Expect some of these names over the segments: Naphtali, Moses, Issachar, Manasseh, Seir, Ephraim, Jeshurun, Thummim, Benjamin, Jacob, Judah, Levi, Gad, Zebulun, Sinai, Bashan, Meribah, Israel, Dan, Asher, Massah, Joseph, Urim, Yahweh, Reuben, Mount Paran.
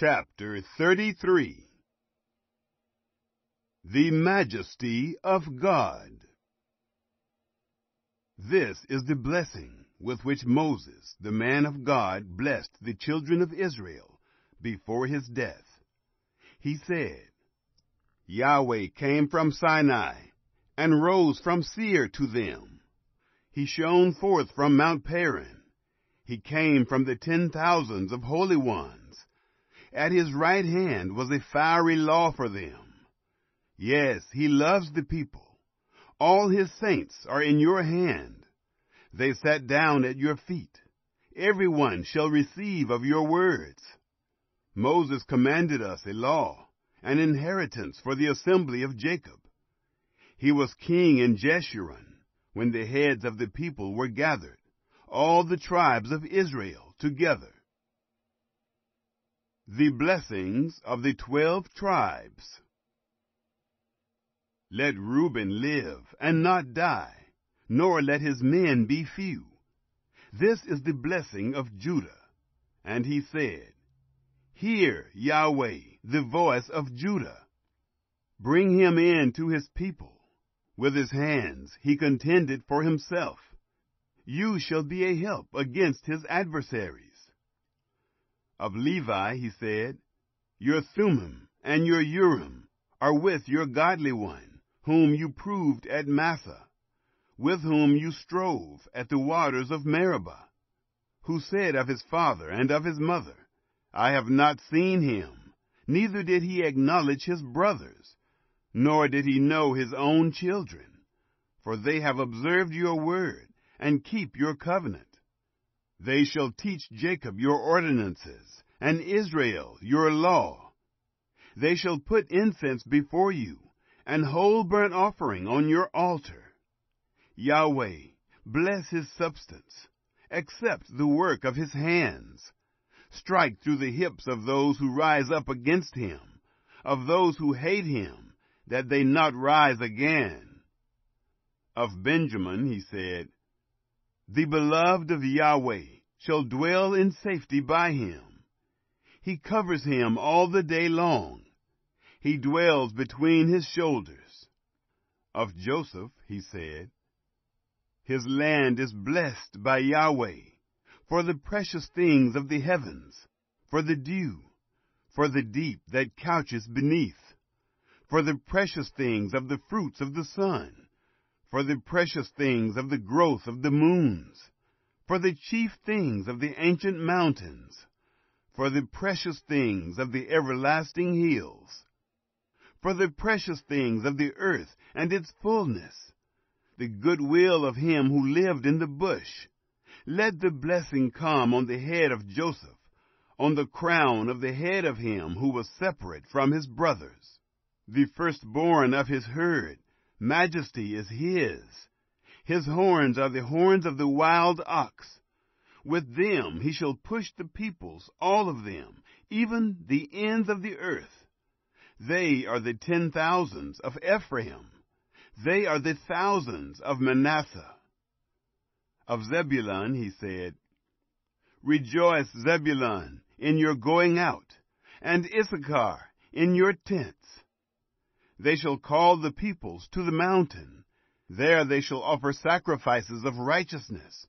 Chapter 33. The Majesty of God. This is the blessing with which Moses, the man of God, blessed the children of Israel before his death. He said, Yahweh came from Sinai and rose from Seir to them. He shone forth from Mount Paran. He came from the 10,000s of holy ones. At his right hand was a fiery law for them. Yes, he loves the people. All his saints are in your hand. They sat down at your feet. Everyone shall receive of your words. Moses commanded us a law, an inheritance for the assembly of Jacob. He was king in Jeshurun, when the heads of the people were gathered, all the tribes of Israel together. The blessings of the 12 tribes. Let Reuben live and not die, nor let his men be few. This is the blessing of Judah. And he said, Hear, Yahweh, the voice of Judah. Bring him in to his people. With his hands he contended for himself. You shall be a help against his adversaries. Of Levi he said, Your Thummim and your Urim are with your godly one, whom you proved at Massah, with whom you strove at the waters of Meribah, who said of his father and of his mother, I have not seen him, neither did he acknowledge his brothers, nor did he know his own children, for they have observed your word and keep your covenant. They shall teach Jacob your ordinances, and Israel your law. They shall put incense before you, and whole burnt offering on your altar. Yahweh, bless his substance. Accept the work of his hands. Strike through the hips of those who rise up against him, of those who hate him, that they not rise again. Of Benjamin he said, The beloved of Yahweh shall dwell in safety by him. He covers him all the day long. He dwells between his shoulders. Of Joseph he said, His land is blessed by Yahweh, for the precious things of the heavens, for the dew, for the deep that couches beneath, for the precious things of the fruits of the sun, for the precious things of the growth of the moons, for the chief things of the ancient mountains, for the precious things of the everlasting hills, for the precious things of the earth and its fullness, the goodwill of him who lived in the bush. Let the blessing come on the head of Joseph, on the crown of the head of him who was separate from his brothers, the firstborn of his herd. Majesty is his. His horns are the horns of the wild ox. With them he shall push the peoples, all of them, even the ends of the earth. They are the 10,000s of Ephraim. They are the thousands of Manasseh. Of Zebulun he said, Rejoice, Zebulun, in your going out, and Issachar in your tents. They shall call the peoples to the mountain. There they shall offer sacrifices of righteousness,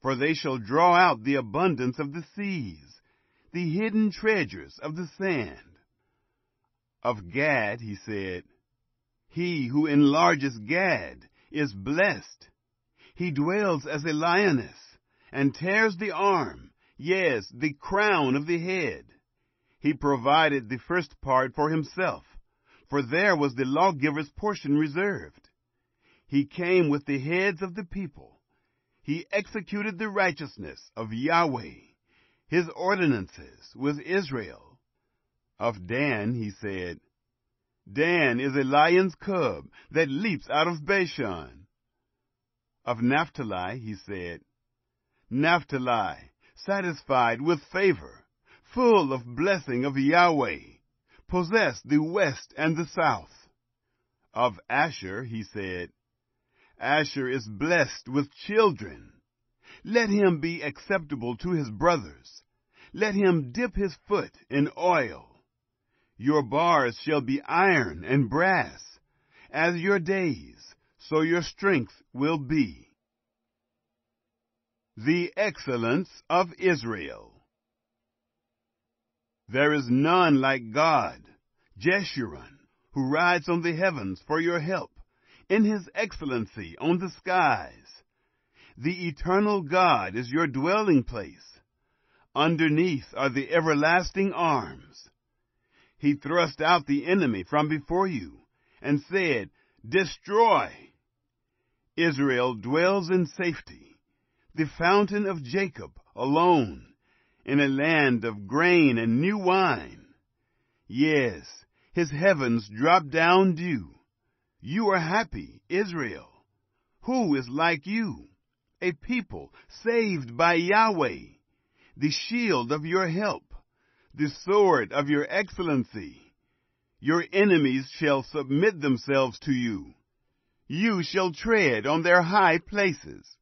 for they shall draw out the abundance of the seas, the hidden treasures of the sand. Of Gad he said, He who enlarges Gad is blessed. He dwells as a lioness, and tears the arm, yes, the crown of the head. He provided the first part for himself, for there was the lawgiver's portion reserved. He came with the heads of the people. He executed the righteousness of Yahweh, his ordinances with Israel. Of Dan he said, Dan is a lion's cub that leaps out of Bashan. Of Naphtali he said, Naphtali, satisfied with favor, full of blessing of Yahweh, possess the west and the south. Of Asher he said, Asher is blessed with children. Let him be acceptable to his brothers. Let him dip his foot in oil. Your bars shall be iron and brass. As your days, so your strength will be. The excellence of Israel. There is none like God, Jeshurun, who rides on the heavens for your help, in his excellency on the skies. The eternal God is your dwelling place. Underneath are the everlasting arms. He thrust out the enemy from before you, and said, "Destroy!" Israel dwells in safety, the fountain of Jacob alone, in a land of grain and new wine. Yes, his heavens drop down dew. You are happy, Israel. Who is like you? A people saved by Yahweh, the shield of your help, the sword of your excellency. Your enemies shall submit themselves to you. You shall tread on their high places.